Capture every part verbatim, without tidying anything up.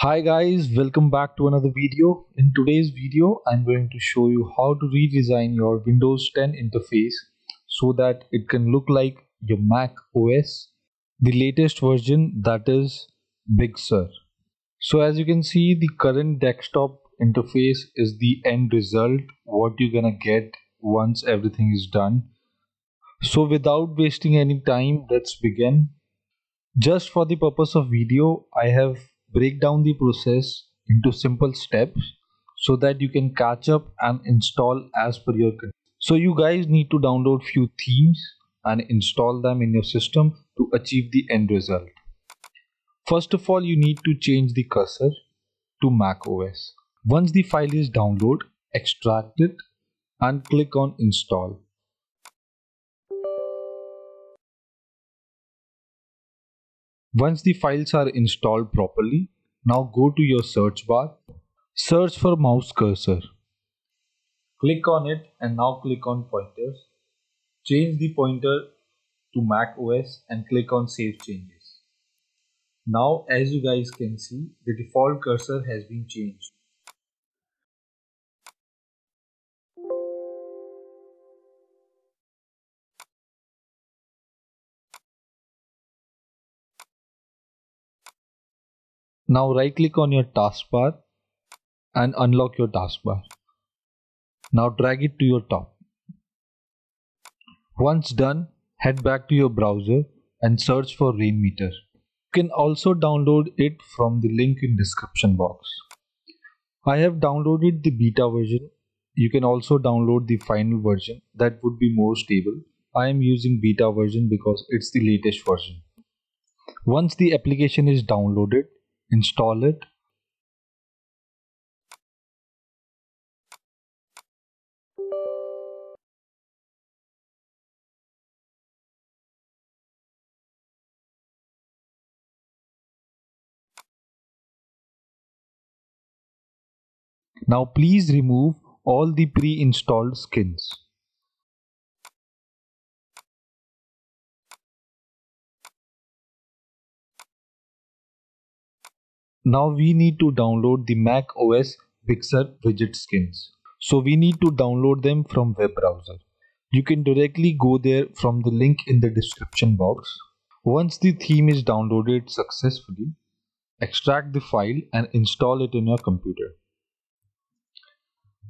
Hi guys, welcome back to another video. In today's video, I'm going to show you how to redesign your Windows ten interface so that it can look like your Mac O S, the latest version, that is Big Sur. So as you can see, the current desktop interface is the end result, what you're gonna get once everything is done. So without wasting any time, let's begin. Just for the purpose of video, I have break down the process into simple steps so that you can catch up and install as per your condition. So you guys need to download few themes and install them in your system to achieve the end result. First of all, you need to change the cursor to macOS. Once the file is downloaded, extract it and click on install. Once the files are installed properly, now go to your search bar, search for mouse cursor. Click on it and now click on pointers. Change the pointer to macOS and click on save changes. Now as you guys can see, the default cursor has been changed. Now right click on your taskbar and unlock your taskbar. Now drag it to your top. Once done, head back to your browser and search for Rainmeter. You can also download it from the link in description box. I have downloaded the beta version. You can also download the final version, that would be more stable. I am using beta version because it's the latest version. Once the application is downloaded, install it. Now please remove all the pre-installed skins. Now we need to download the macOS Big Sur widget skins. So we need to download them from web browser. You can directly go there from the link in the description box. Once the theme is downloaded successfully, extract the file and install it in your computer.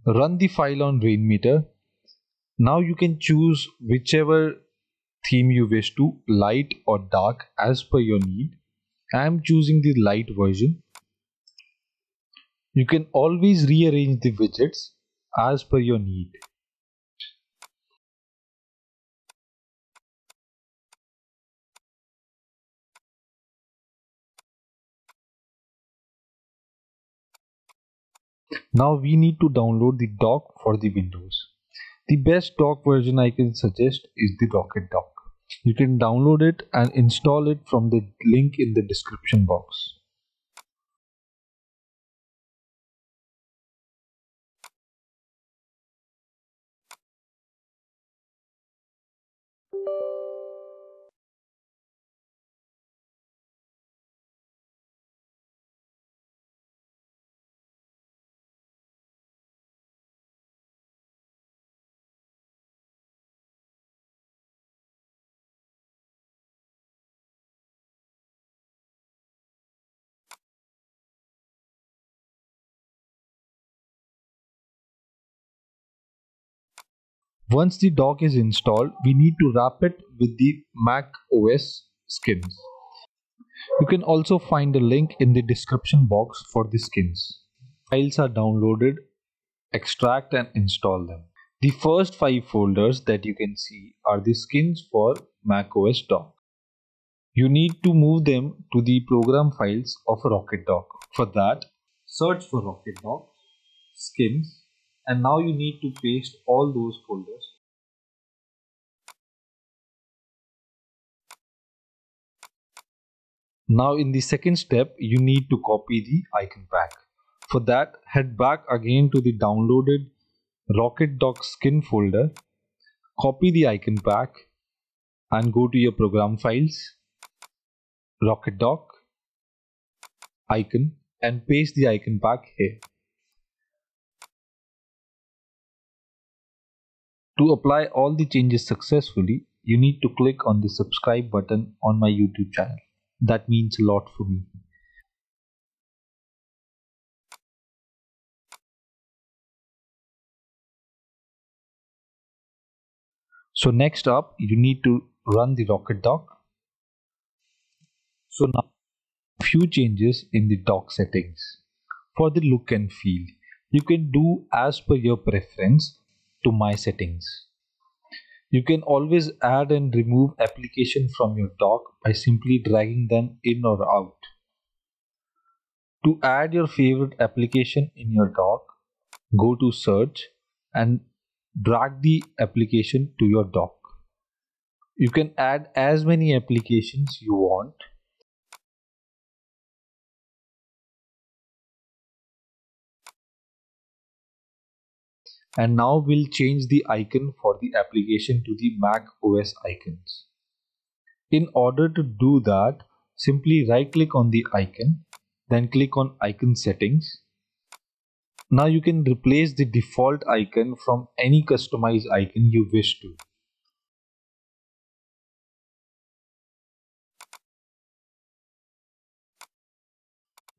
Run the file on Rainmeter. Now you can choose whichever theme you wish to, light or dark as per your need. I am choosing the light version. You can always rearrange the widgets as per your need. Now we need to download the dock for the Windows. The best dock version I can suggest is the Rocket Dock. You can download it and install it from the link in the description box. Once the dock is installed, we need to wrap it with the macOS skins. You can also find a link in the description box for the skins. Files are downloaded, extract and install them. The first five folders that you can see are the skins for macOS dock. You need to move them to the program files of Rocket Dock. For that, search for Rocket Dock, skins. And now you need to paste all those folders. Now in the second step, you need to copy the icon pack. For that, head back again to the downloaded Rocket Dock skin folder, copy the icon pack and go to your program files, Rocket Dock, icon, and paste the icon back here. To apply all the changes successfully, you need to click on the subscribe button on my YouTube channel. That means a lot for me. So next up, you need to run the Rocket Dock. So now, a few changes in the dock settings. For the look and feel, you can do as per your preference. To my settings, you can always add and remove application from your dock by simply dragging them in or out. To add your favorite application in your dock, go to search and drag the application to your dock. You can add as many applications you want. And now we'll change the icon for the application to the macOS icons. In order to do that, simply right click on the icon, then click on icon settings. Now you can replace the default icon from any customized icon you wish to.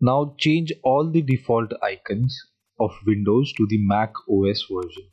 Now change all the default icons of Windows to the Mac O S version.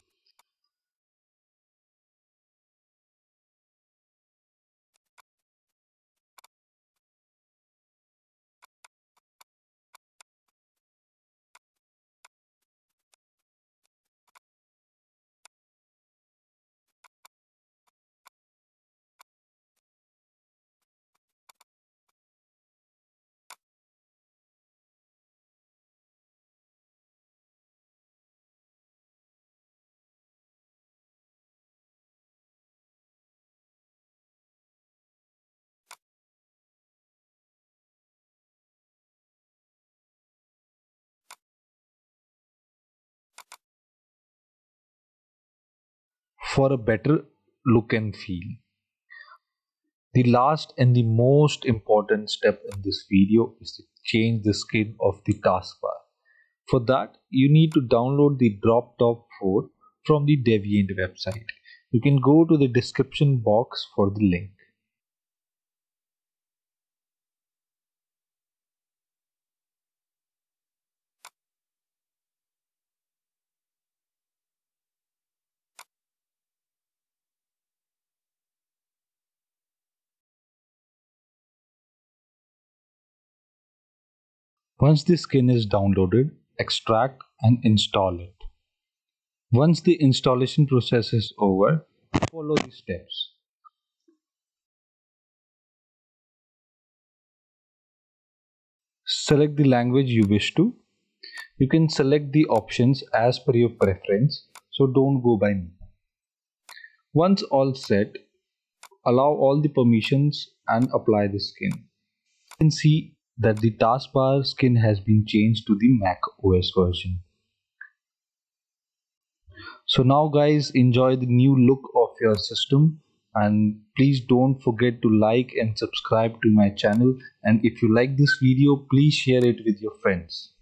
For a better look and feel. The last and the most important step in this video is to change the skin of the taskbar. For that, you need to download the DropTop four from the Deviant website. You can go to the description box for the link. Once the skin is downloaded, extract and install it. Once the installation process is over, follow the steps. Select the language you wish to. You can select the options as per your preference, so don't go by me. Once all set, allow all the permissions and apply the skin. You can see that the taskbar skin has been changed to the Mac O S version. So now guys, enjoy the new look of your system, and please don't forget to like and subscribe to my channel, and if you like this video, please share it with your friends.